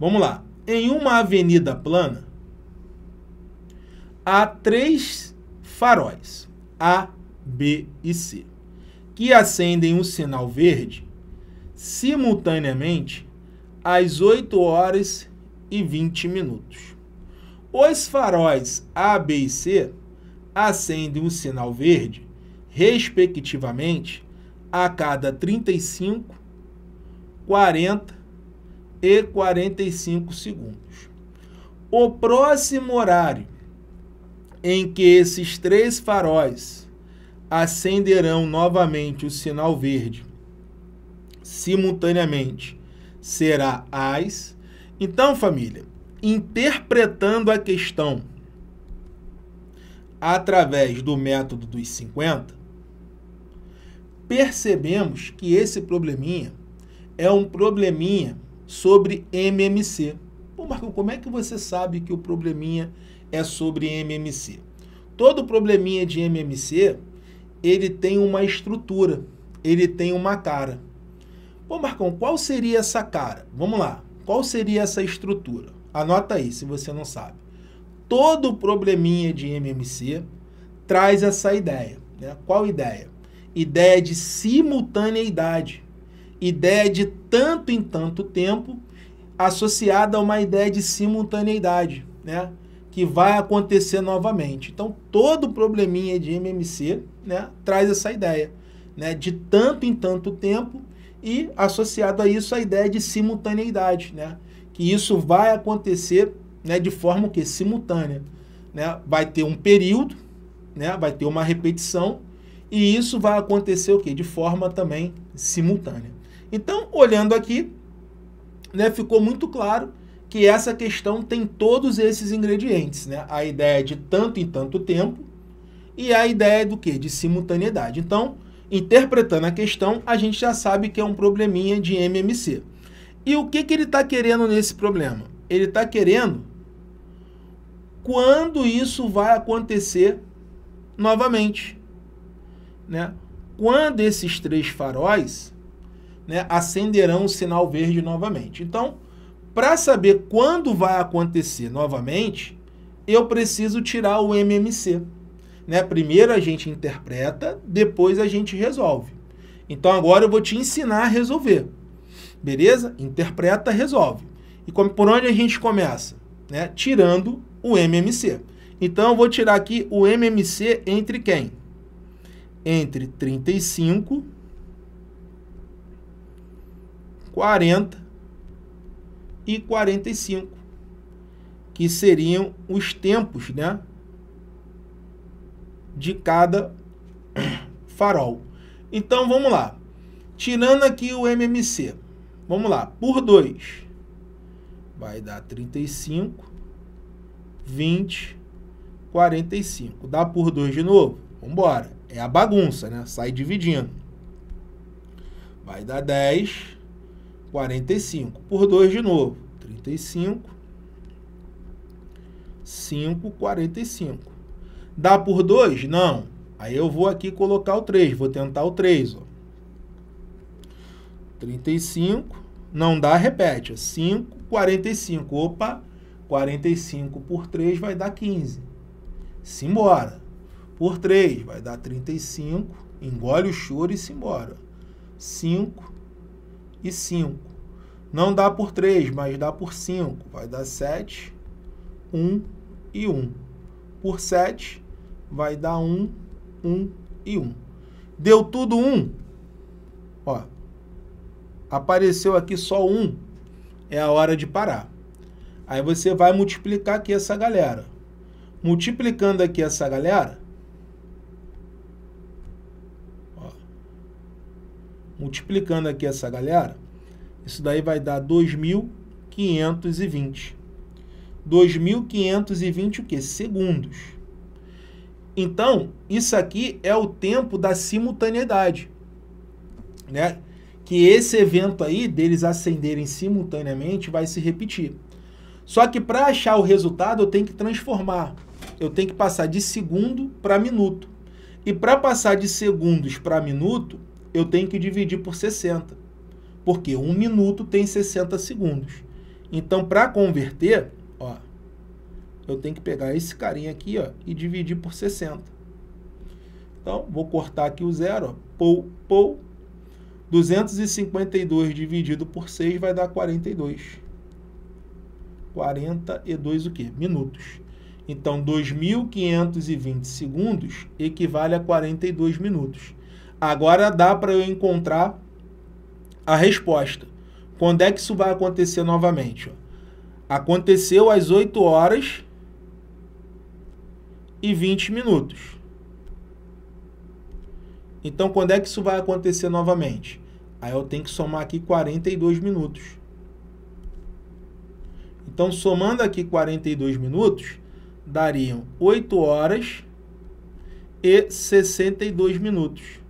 Vamos lá. Em uma avenida plana, há três faróis, A, B e C, que acendem um sinal verde simultaneamente às 8h20. Os faróis A, B e C acendem um sinal verde, respectivamente, a cada 35, 40 e 45 segundos. O próximo horário em que esses três faróis acenderão novamente o sinal verde simultaneamente será às... Então, família, interpretando a questão através do método dos 50, percebemos que esse probleminha é um probleminha sobre MMC. Pô, Marcão, como é que você sabe que o probleminha é sobre MMC? Todo probleminha de MMC, ele tem uma estrutura, ele tem uma cara. Pô, Marcão, qual seria essa cara? Vamos lá, qual seria essa estrutura? Anota aí, se você não sabe. Todo probleminha de MMC traz essa ideia, né? Qual ideia? Ideia de simultaneidade, ideia de tanto em tanto tempo, associada a uma ideia de simultaneidade, né? Que vai acontecer novamente. Então, todo probleminha de MMC, né, traz essa ideia, né, de tanto em tanto tempo e, associado a isso, a ideia de simultaneidade, né? Que isso vai acontecer, né, de forma o quê? Simultânea, né? Vai ter um período, né? Vai ter uma repetição e isso vai acontecer o quê? De forma também simultânea. Então, olhando aqui, né, ficou muito claro que essa questão tem todos esses ingredientes, né? A ideia de tanto em tanto tempo e a ideia do quê? De simultaneidade. Então, interpretando a questão, a gente já sabe que é um probleminha de MMC. E o que ele está querendo nesse problema? Ele está querendo quando isso vai acontecer novamente, né? Quando esses três faróis, né, acenderão o sinal verde novamente. Então, para saber quando vai acontecer novamente, eu preciso tirar o MMC, né? Primeiro a gente interpreta, depois a gente resolve. Então, agora eu vou te ensinar a resolver. Beleza? Interpreta, resolve. E por onde a gente começa? Né? Tirando o MMC. Então, eu vou tirar aqui o MMC entre quem? Entre 35, 40 e 45, que seriam os tempos, né, de cada farol. Então, vamos lá. Tirando aqui o MMC, vamos lá, por 2, vai dar 35, 20, 45. Dá por 2 de novo? Vamos embora. É a bagunça, né? Sai dividindo. Vai dar 10, 45. Por 2 de novo, 35, 5, 45. Dá por 2? Não. Aí eu vou aqui colocar o 3, vou tentar o 3, ó. 35, não dá, repete, 5, 45, opa, 45 por 3 vai dar 15, simbora, por 3 vai dar 35, engole o choro e simbora, 5 e 5, não dá por 3, mas dá por 5, vai dar 7, 1 e 1, por 7 vai dar 1, 1 e 1, deu tudo 1, ó. Apareceu aqui só 1, é a hora de parar. Aí você vai multiplicar aqui essa galera. Multiplicando aqui essa galera, ó, multiplicando aqui essa galera, isso daí vai dar 2.520. 2.520 o quê? Segundos. Então, isso aqui é o tempo da simultaneidade, né? Que esse evento aí, deles acenderem simultaneamente, vai se repetir. Só que para achar o resultado, eu tenho que transformar. Eu tenho que passar de segundo para minuto. E para passar de segundos para minuto, eu tenho que dividir por 60. Porque um minuto tem 60 segundos. Então, para converter, ó, eu tenho que pegar esse carinha aqui, ó, e dividir por 60. Então, vou cortar aqui o zero, ó, 252 dividido por 6 vai dar 42. 42 o quê? Minutos. Então, 2.520 segundos equivale a 42 minutos. Agora dá para eu encontrar a resposta. Quando é que isso vai acontecer novamente? Ó, aconteceu às 8h20. Então, quando é que isso vai acontecer novamente? Aí eu tenho que somar aqui 42 minutos. Então, somando aqui 42 minutos, dariam 8h62.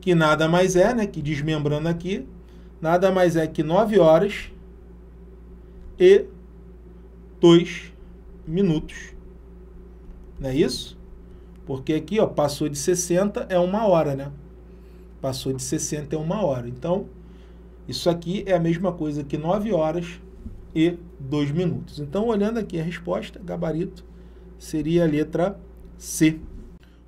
Que nada mais é, né? Que desmembrando aqui, nada mais é que 9h02. Não é isso? Porque aqui, ó, passou de 60 é 1 hora, né? Passou de 60 é 1 hora. Então, isso aqui é a mesma coisa que 9h02. Então, olhando aqui a resposta, gabarito, seria a letra C.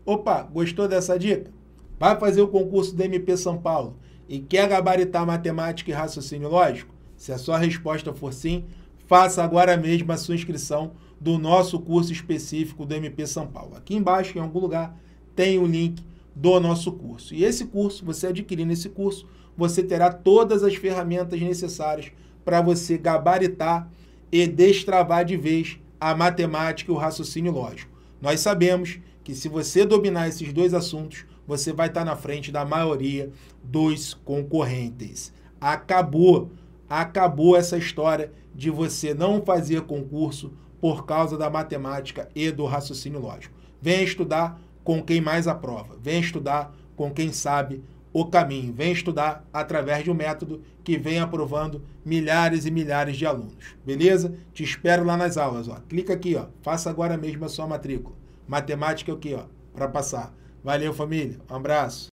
Opa, gostou dessa dica? Vai fazer o concurso do MP São Paulo e quer gabaritar matemática e raciocínio lógico? Se a sua resposta for sim, faça agora mesmo a sua inscrição do nosso curso específico do MP São Paulo. Aqui embaixo, em algum lugar, tem o link do nosso curso. E esse curso, você adquirindo esse curso, você terá todas as ferramentas necessárias para você gabaritar e destravar de vez a matemática e o raciocínio lógico. Nós sabemos que se você dominar esses dois assuntos, você vai estar na frente da maioria dos concorrentes. Acabou! Acabou essa história de você não fazer concurso por causa da matemática e do raciocínio lógico. Venha estudar com quem mais aprova. Venha estudar com quem sabe o caminho. Venha estudar através de um método que vem aprovando milhares e milhares de alunos. Beleza? Te espero lá nas aulas. Ó. Clica aqui. Ó. Faça agora mesmo a sua matrícula. Matemática é o quê? Para passar. Valeu, família. Um abraço.